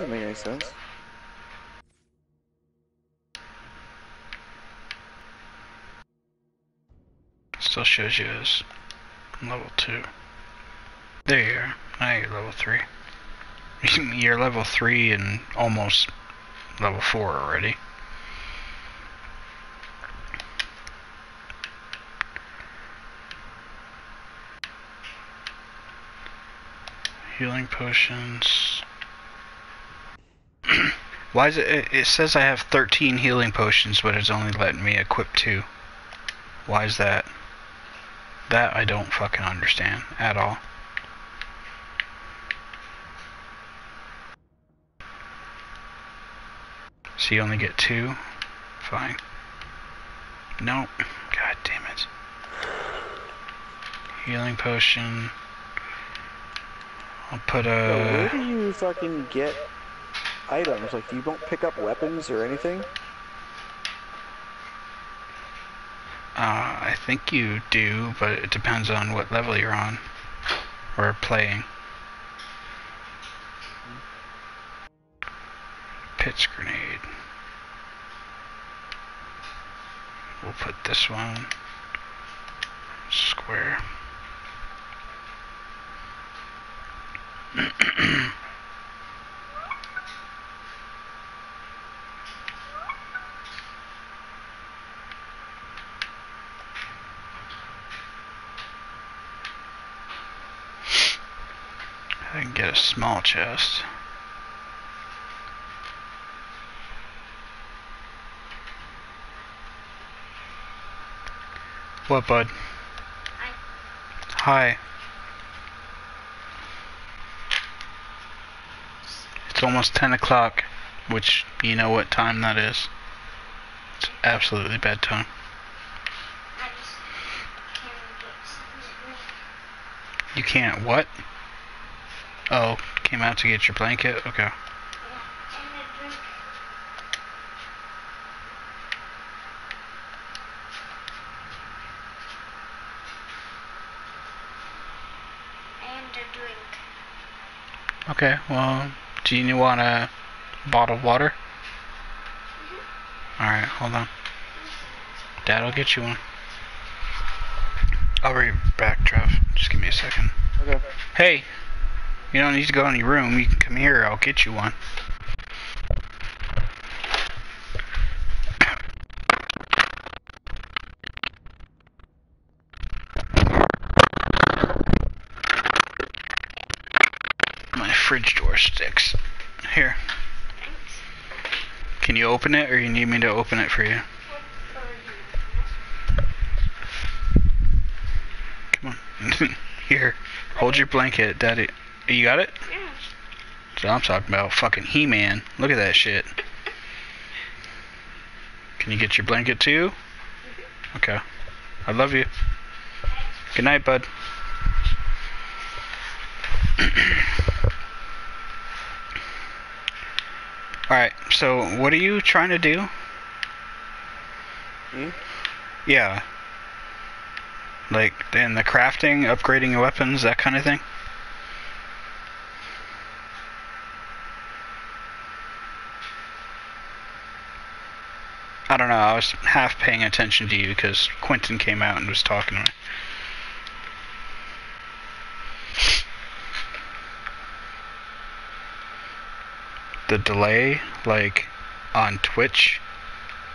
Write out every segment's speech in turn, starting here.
Doesn't make any sense. Still shows you as level 2. There you are. Now you're level 3. You're level 3 and almost level 4 already. Healing potions. Why is it says I have 13 healing potions, but it's only letting me equip 2. Why is that? That I don't fucking understand at all. So you only get 2? Fine. Nope. God damn it. Healing potion. I'll put a... Where do you fucking get items? Like, you don't pick up weapons or anything? I think you do, but it depends on what level you're on. Or playing. Pitch grenade. We'll put this one. Square. I can get a small chest. What, bud? Hi. Hi. It's almost 10 o'clock, which you know what time that is. It's absolutely bedtime. You can't what? Oh, came out to get your blanket? Okay. Okay, well, do you want a bottle of water? Mm-hmm. Alright, hold on. Dad'll get you one. I'll be back, Trev. Just give me a second. Okay. Hey, you don't need to go in your room. You can come here. I'll get you one. Fridge door sticks. Here. Can you open it, or you need me to open it for you? Come on. Here. Hold your blanket, Daddy. You got it? Yeah. That's what I'm talking about. Fucking He-Man. Look at that shit. Can you get your blanket too? Okay. I love you. Good night, bud. Alright, so what are you trying to do? Hmm? Yeah. Like, in the crafting, upgrading your weapons, that kind of thing? I don't know, I was half paying attention to you because Quentin came out and was talking to me. The delay, like, on Twitch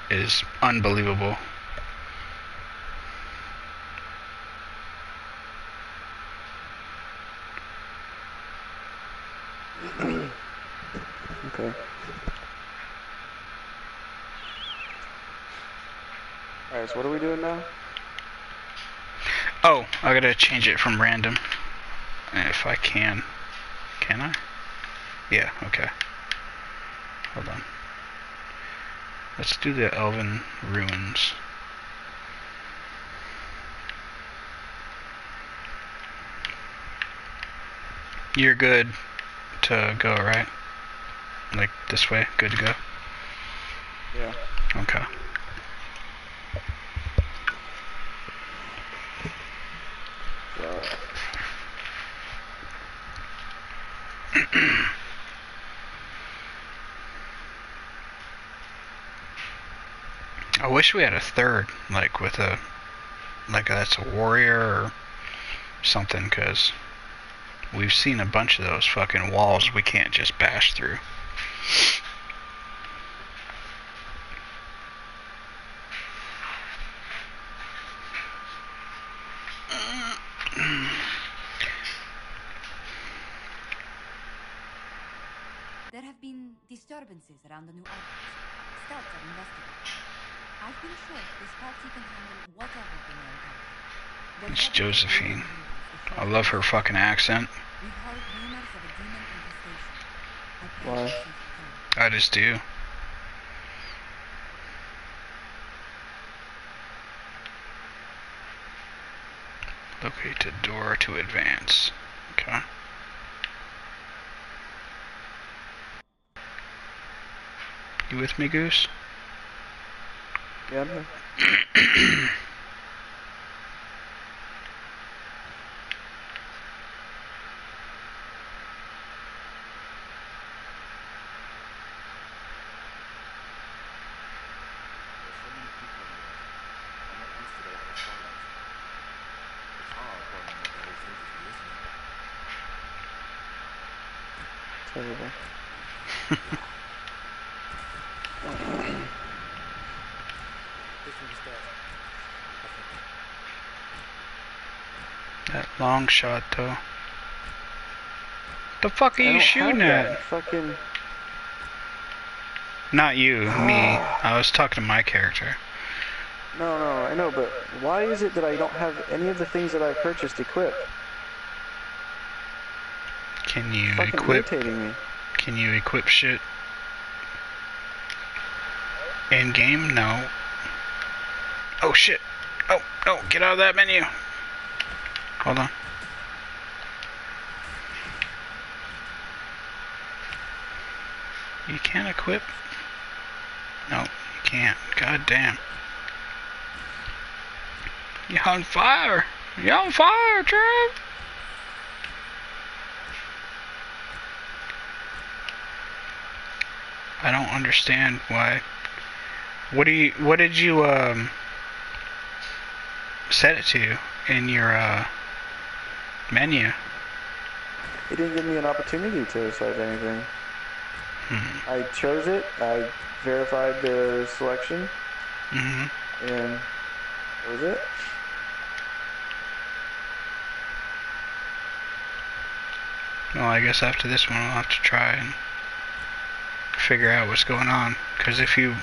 is unbelievable. Okay. Alright, so what are we doing now? Oh, I gotta change it from random. If I can. Can I? Yeah, okay. Hold on. Let's do the Elven Ruins. You're good to go, right? Like this way? Good to go? Yeah. Okay. I wish we had a third, like with a, like that's a warrior or something, because we've seen a bunch of those fucking walls we can't just bash through. There have been disturbances around the new outpost. Scouts are investigating. I've been assured this party can handle whatever they may encounter. It's Josephine. I love her fucking accent. We've heard rumors of a demon infestation. Why? I just do. Locate a door to advance. Okay. You with me, Goose? Yeah, I'm here. Terrible. That long shot though. The fuck are you shooting at? Fucking... Not you, me. I was talking to my character. No, no, I know, but why is it that I don't have any of the things that I purchased equipped? Can you equip? Irritating me. Can you equip shit? In game? No. Oh shit. Oh, no, get out of that menu. Hold on. You can't equip? No, you can't. God damn. You're on fire! You're on fire, Trev! I don't understand why. What did you set it to in your menu? It didn't give me an opportunity to select anything. Mm-hmm. I chose it. I verified the selection. Mm-hmm. And that was it. Well, I guess after this one, I'll have to try and figure out what's going on. Because if you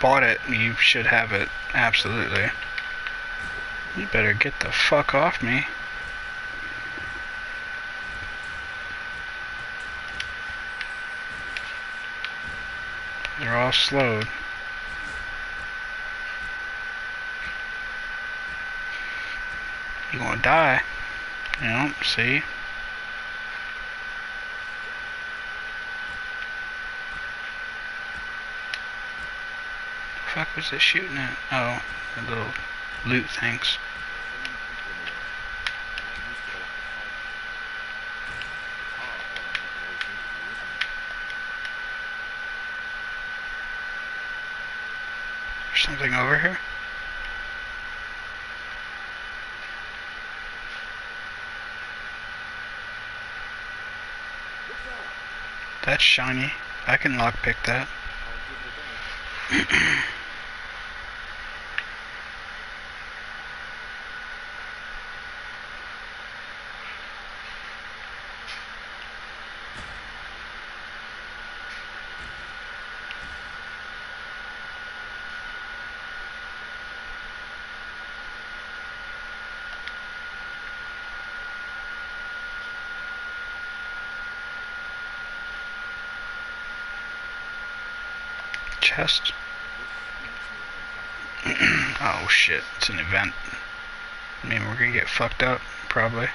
bought it, you should have it. Absolutely. You better get the fuck off me. They're all slowed. You're gonna die. You know, see? Fuck was it shooting at? Oh, the little loot things. There's something over here. That's shiny. I can lockpick that. Chest. Oh shit, it's an event. I mean, we're gonna get fucked up, probably.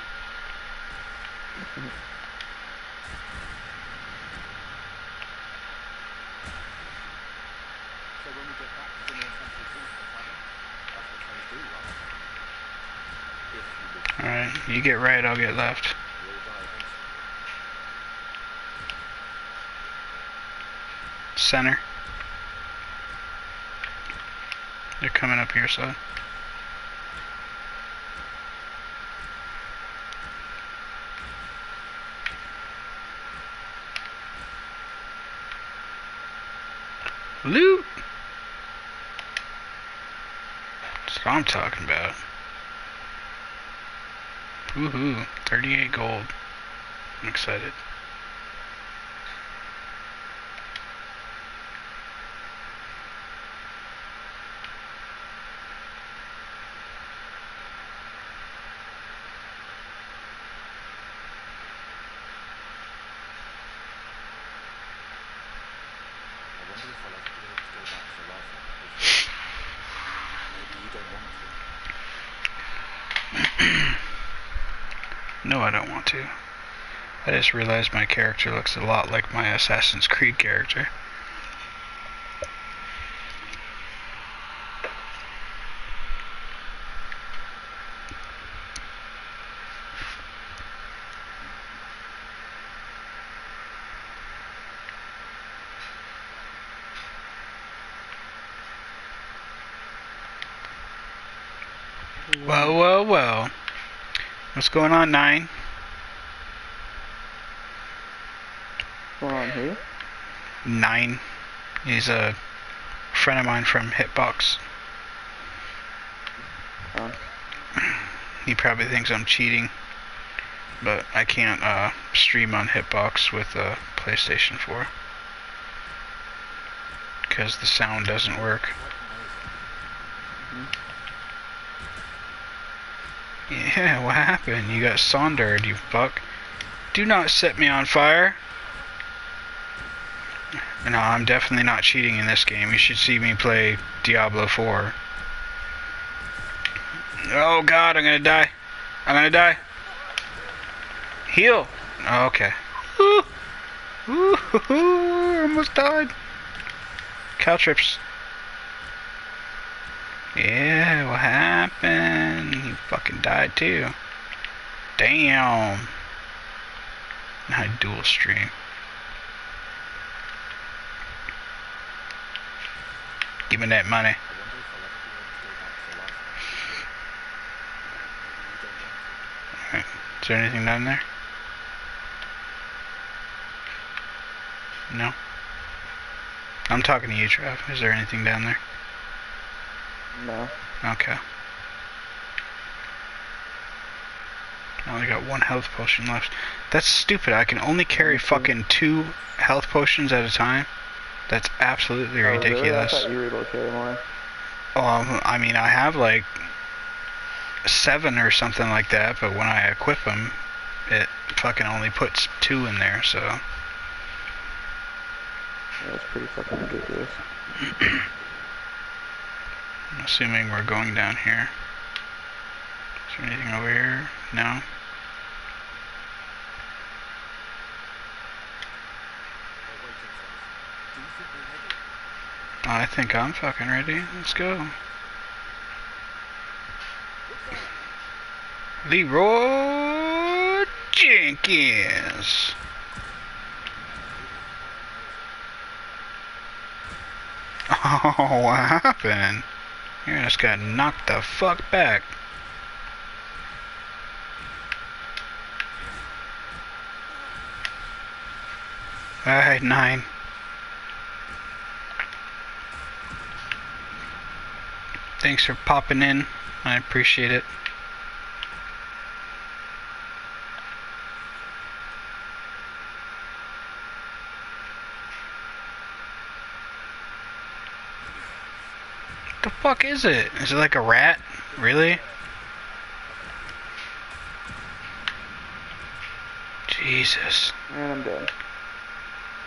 Alright, you get right, I'll get left. Center. They're coming up here, so. Loot! That's what I'm talking about. Woohoo, 38 gold. I'm excited. No, I don't want to. I just realized my character looks a lot like my Assassin's Creed character. Whoa, whoa, whoa. What's going on, Nine? What's going on here? Nine. He's a friend of mine from Hitbox. Oh. He probably thinks I'm cheating, but I can't stream on Hitbox with a PlayStation 4 because the sound doesn't work. Yeah, what happened? You got saundered, you fuck. Do not set me on fire. No, I'm definitely not cheating in this game. You should see me play Diablo 4. Oh god, I'm gonna die. I'm gonna die. Heal. Oh, okay. Ooh. Ooh, hoo, hoo. Almost died. Caltrips. Yeah, what happened? You fucking died too. Damn. I dual stream. Give me that money. Alright, is there anything down there? No? I'm talking to you, Trav. Is there anything down there? No. Okay. I only got one health potion left. That's stupid. I can only carry fucking 2 health potions at a time. That's absolutely ridiculous. Really? I thought you were able to carry more. I mean, I have like 7 or something like that, but when I equip them, it fucking only puts 2 in there, so. Yeah, that's pretty fucking ridiculous. I'm assuming we're going down here. Is there anything over here? No? I think I'm fucking ready. Let's go. Leroy Jenkins! Oh, what happened? You just got knocked the fuck back. Alright, Nine. Thanks for popping in. I appreciate it. What the fuck is it? Is it like a rat? Really? Jesus. And I'm dead.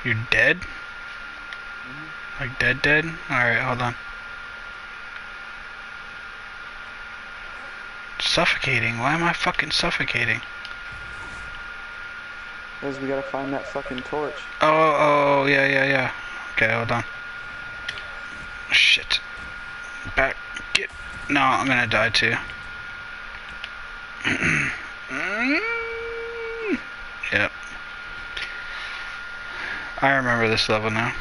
You're dead? Mm-hmm. Like dead dead? Alright, hold on. Suffocating? Why am I fucking suffocating? Because we gotta find that fucking torch. Oh, yeah, yeah, yeah. Okay, hold on. Shit. Back, get, no, I'm gonna die too. Yep. I remember this level now.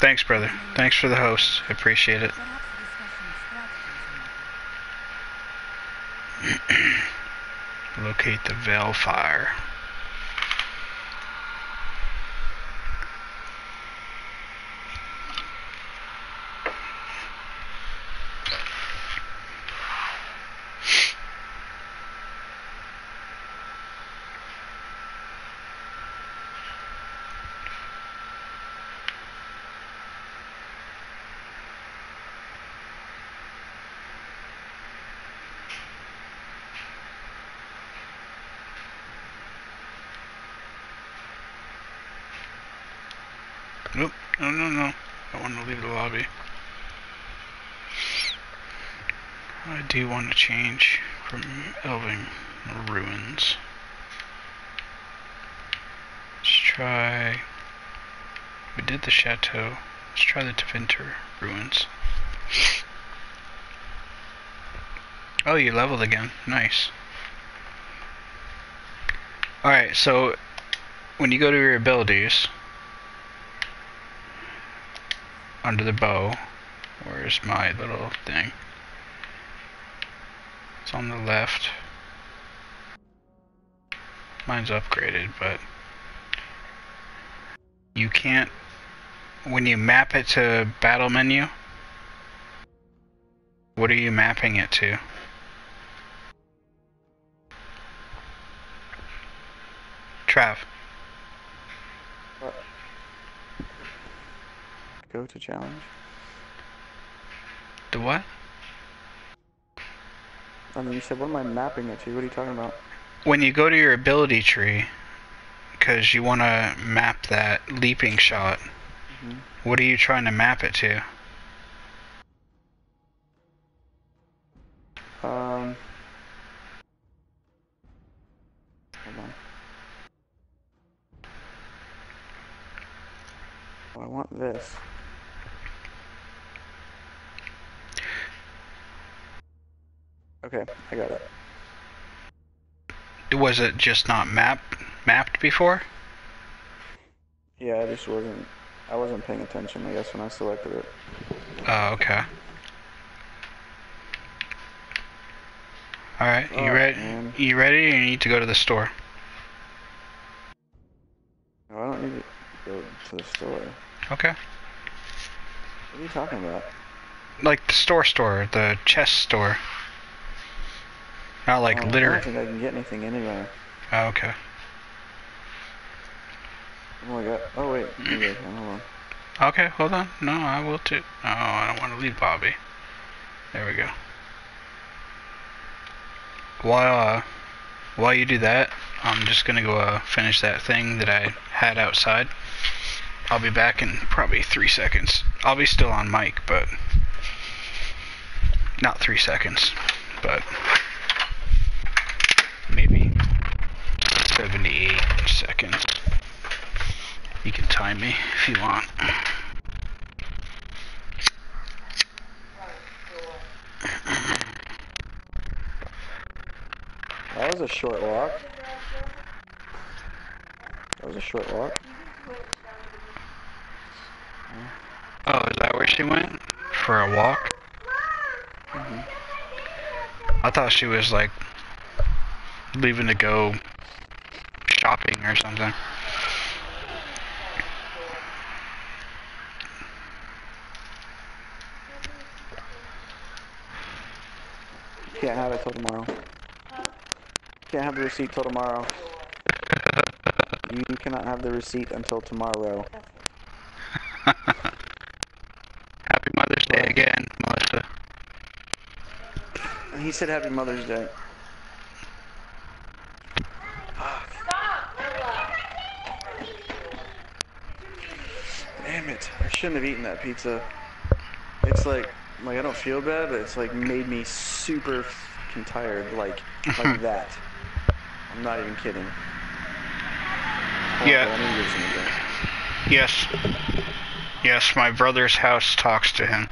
Thanks, brother. Thanks for the host. I appreciate it. Locate the Veilfire. Nope, no. I want to leave the lobby. I do want to change from Elven Ruins. Let's try... We did the Chateau. Let's try the Tevinter Ruins. Oh, you leveled again. Nice. Alright, so when you go to your abilities... Under the bow, where's my little thing? It's on the left. Mine's upgraded, but you can't, when you map it to battle menu, what are you mapping it to? Trav. Go to challenge. The what? I mean, you said, what am I mapping it to? What are you talking about? When you go to your ability tree, because you want to map that leaping shot, what are you trying to map it to? Hold on. Oh, I want this. Okay, I got it. Was it just not mapped before? Yeah, I wasn't paying attention, I guess, when I selected it. Oh, okay. Alright, you ready or you need to go to the store? No, I don't need to go to the store. Okay. What are you talking about? Like the store, the chest store. Not like litter. I don't think I can get anything anywhere. Oh, okay. Oh my god. Oh, wait. Okay, hold on. Okay, hold on. No, I will too. Oh, I don't want to leave Bobby. There we go. While you do that, I'm just going to go finish that thing that I had outside. I'll be back in probably 3 seconds. I'll be still on mic, but... Not 3 seconds, but... Maybe 78 seconds. You can time me if you want. That was a short walk. Oh, is that where she went? For a walk? I thought she was like leaving to go shopping or something. Can't have it till tomorrow. Can't have the receipt till tomorrow. You cannot have the receipt until tomorrow. Happy Mother's Day again, Melissa. He said Happy Mother's Day. Shouldn't have eaten that pizza. It's like I don't feel bad, but it's like made me super fucking tired, like that. I'm not even kidding. Yeah. Yes, my brother's house talks to him.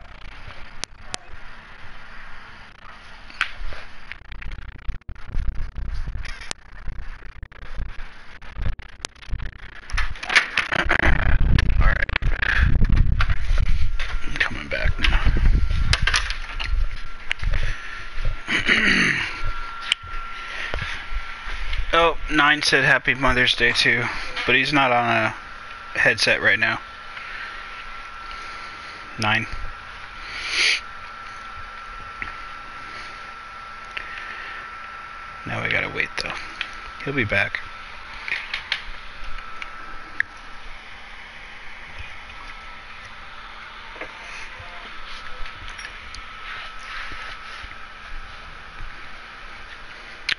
Nine said Happy Mother's Day too, but he's not on a headset right now. Nine. Now we gotta wait though. He'll be back.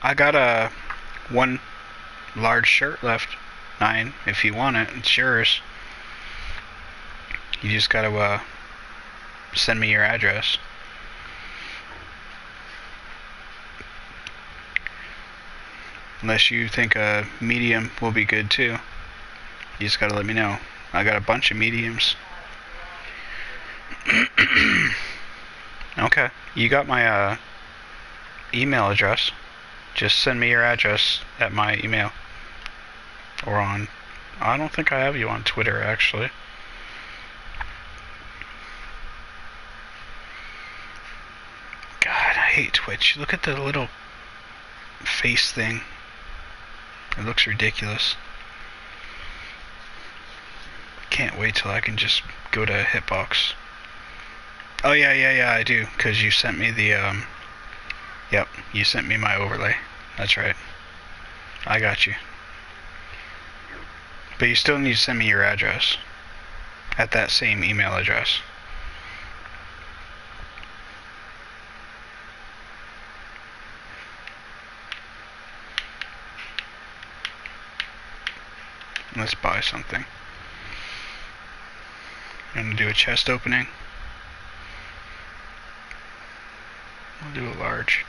I got a one large shirt left, Nine. If you want it, it's yours. You just gotta send me your address. Unless you think a medium will be good too, you just gotta let me know. I got a bunch of mediums. Okay, you got my email address. Just send me your address at my email. Or on... I don't think I have you on Twitter, actually. God, I hate Twitch. Look at the little face thing. It looks ridiculous. Can't wait till I can just go to Hitbox. Oh, yeah, I do. Because you sent me the... Yep, you sent me my overlay. That's right. I got you. But you still need to send me your address at that same email address. Let's buy something. I'm gonna do a chest opening. I'll do a large.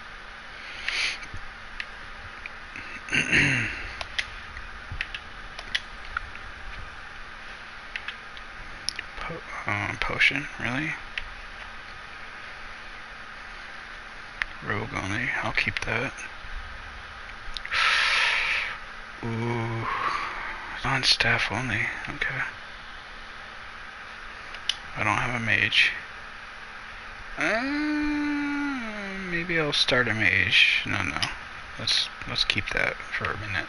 Potion, really? Rogue only, I'll keep that. Ooh, on staff only, okay. I don't have a mage. Maybe I'll start a mage. No. Let's keep that for a minute.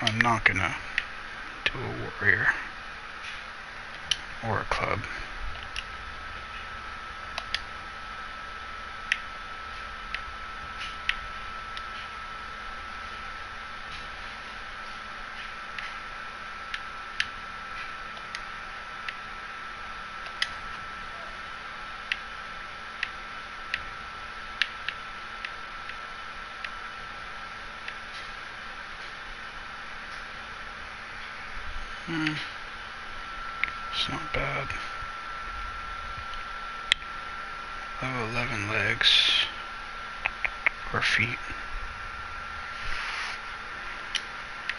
I'm not gonna do a warrior or a club. It's not bad. Level 11 legs or feet.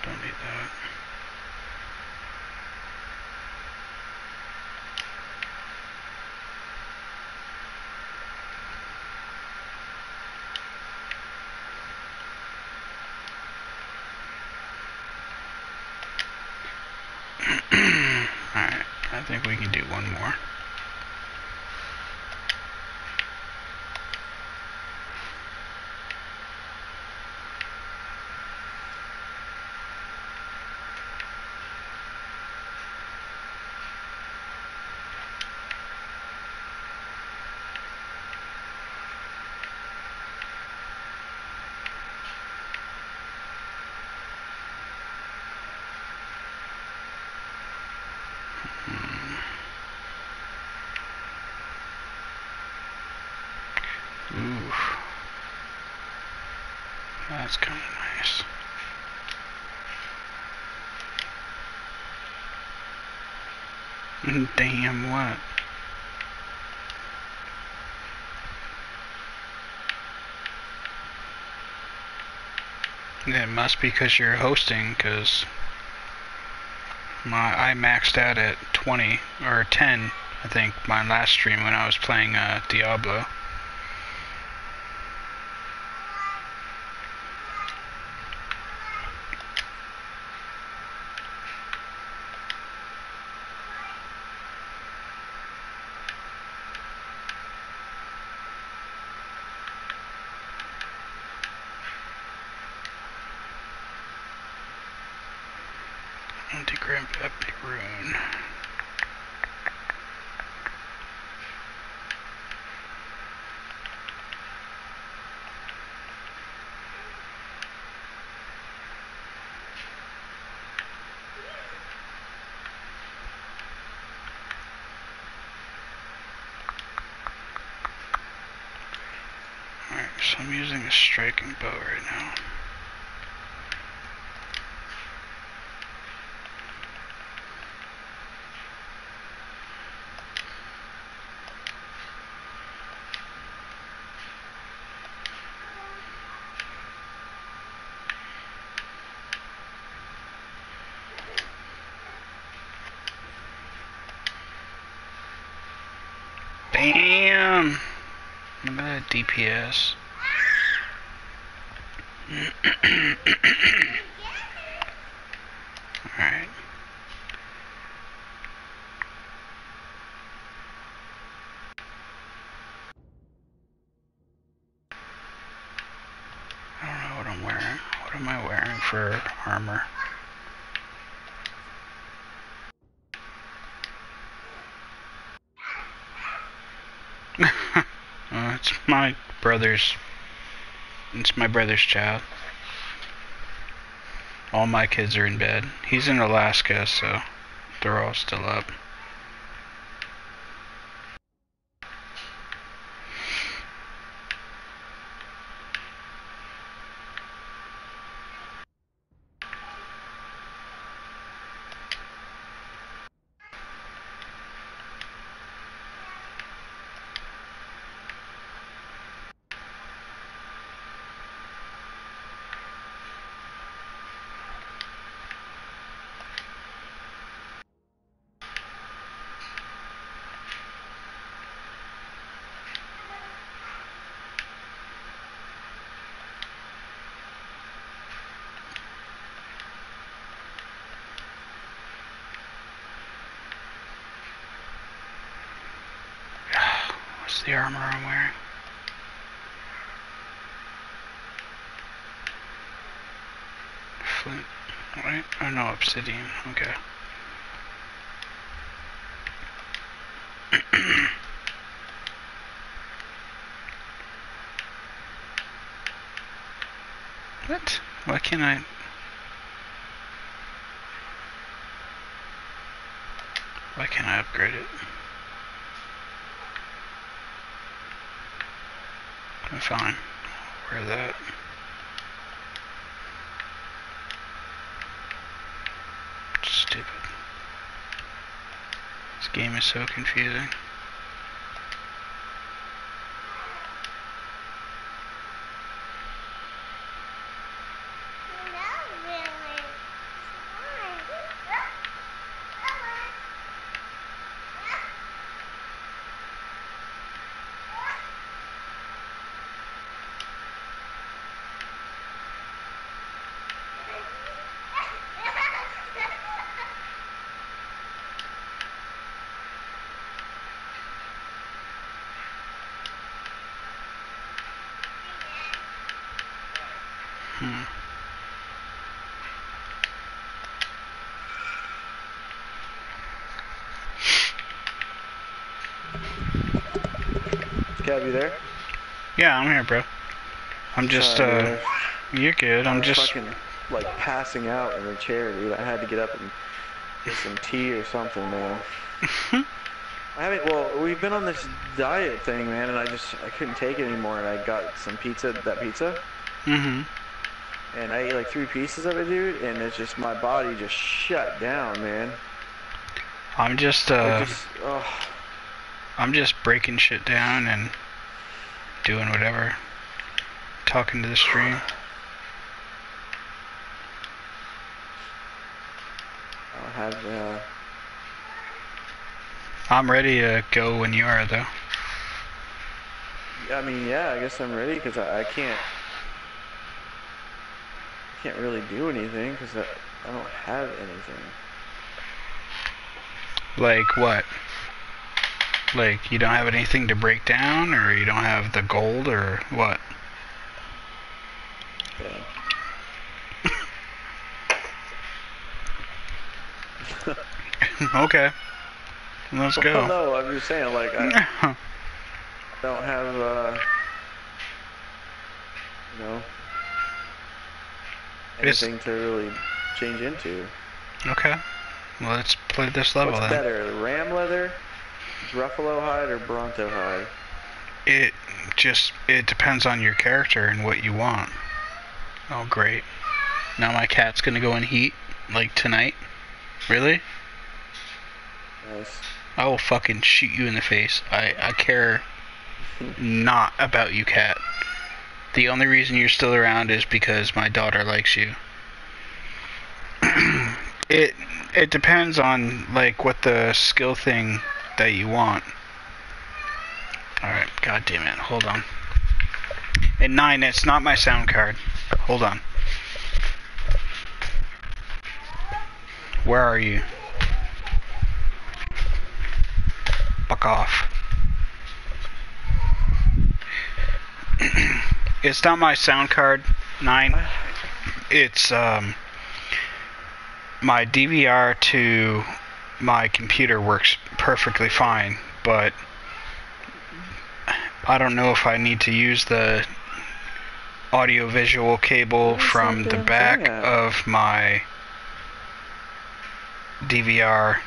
Don't need that. I think we can do one more. That's kind of nice. Damn, what? It must be because you're hosting, because I maxed out at 20 or 10, I think, my last stream when I was playing Diablo. Anti-crimp epic rune. Alright, so I'm using a striking bow right now. Damn! Remember that DPS? Alright. I don't know what I'm wearing. What am I wearing for armor? It's my brother's. It's my brother's child. All my kids are in bed. He's in Alaska, so they're all still up. The armor I'm wearing. Flint, right? Oh no, obsidian, okay. What? Why can't I? Why can't I upgrade it? I'm fine. Wear that. Stupid. This game is so confusing. Cab, you there? Yeah, I'm here, bro. I'm just, you're good. I'm just fucking, like, passing out in the chair, dude. I had to get up and get some tea or something, man. I haven't, well, we've been on this diet thing, man, and I couldn't take it anymore, and I got some pizza, Mm-hmm. And I ate like 3 pieces of it, dude, and it's just, my body just shut down, man. I'm just, I'm just breaking shit down and doing whatever. Talking to the stream. I'll have, I'm ready to go when you are, though. I mean, yeah, I guess I'm ready, because I can't really do anything, because I don't have anything. Like what? Like, you don't have anything to break down, or you don't have the gold, or what? Yeah. Okay. Let's go. Well, no, I'm just saying, like, I don't have, you know, anything to really change into. Okay. Well, let's play this level then. What's better, ram leather, Ruffalo hide, or Bronto hide? It depends on your character and what you want. Oh, great. Now my cat's gonna go in heat, like tonight. Really? Nice. I will fucking shoot you in the face. I care not about you, cat. The only reason you're still around is because my daughter likes you. It depends on, like, what the skill thing that you want. Alright, god damn it, hold on. At 9, it's not my sound card. Hold on. Where are you? Fuck off. It's not my sound card, 9. It's, my DVR to my computer works perfectly fine, but I don't know if I need to use the audio-visual cable from the back of my DVR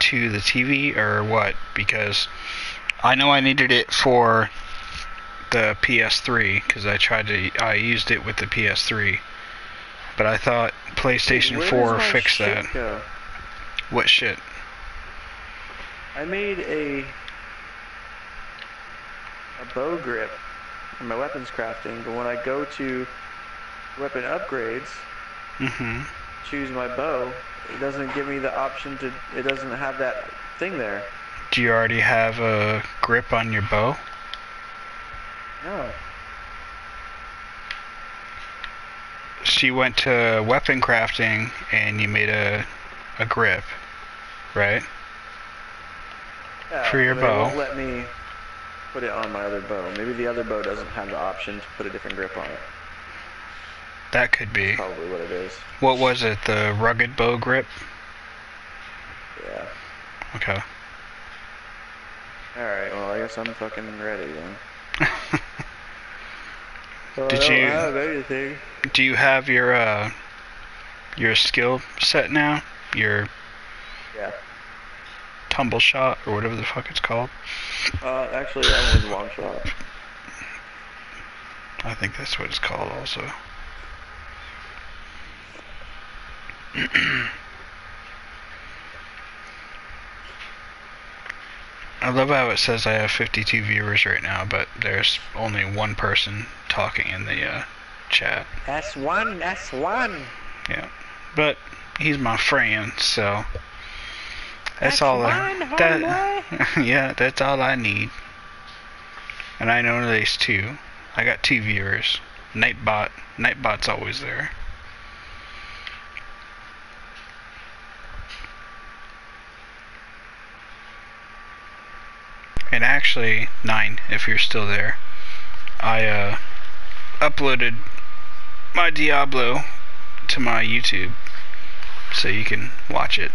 to the TV or what, because I know I needed it for the PS3 because I used it with the PS3, but I thought PlayStation 4 fixed that. Go? What shit? I made a bow grip for my weapons crafting, but when I go to weapon upgrades, choose my bow, it doesn't give me the option to, it doesn't have that thing there. Do you already have a grip on your bow? No. So you went to weapon crafting and you made a grip, right? Yeah, for your bow. It won't let me put it on my other bow. Maybe the other bow doesn't have the option to put a different grip on it. That could be. That's probably what it is. What was it? The rugged bow grip? Yeah. Okay. Alright, well I guess I'm fucking ready then. So did you have anything? Do you have your skill set now? Your tumble shot or whatever the fuck it's called? Actually that was long shot. I think that's what it's called also. I love how it says I have 52 viewers right now, but there's only one person talking in the chat. That's one, that's one. Yeah, but he's my friend, so that's all yeah, that's all I need. And I know there's two. I got 2 viewers. Nightbot's always there. And actually, 9, if you're still there, I uploaded my Diablo to my YouTube, so you can watch it.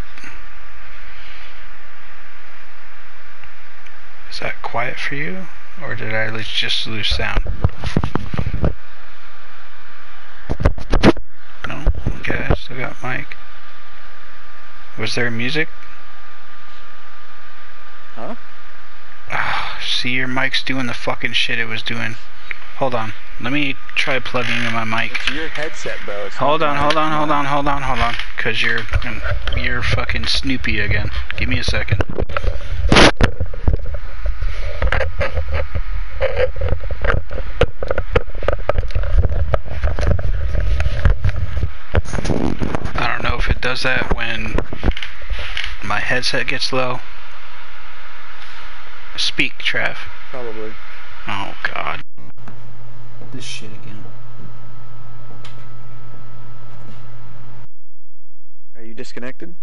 Is that quiet for you, or did I just lose sound? No? Okay, I still got mic. Was there music? Huh? See, your mic's doing the fucking shit it was doing. Hold on. Let me try plugging in my mic. It's your headset, bro. It's hold on. Because you're fucking Snoopy again. Give me a second. I don't know if it does that when my headset gets low. Speak, Trav. Probably. Oh, God. This shit again. Are you disconnected?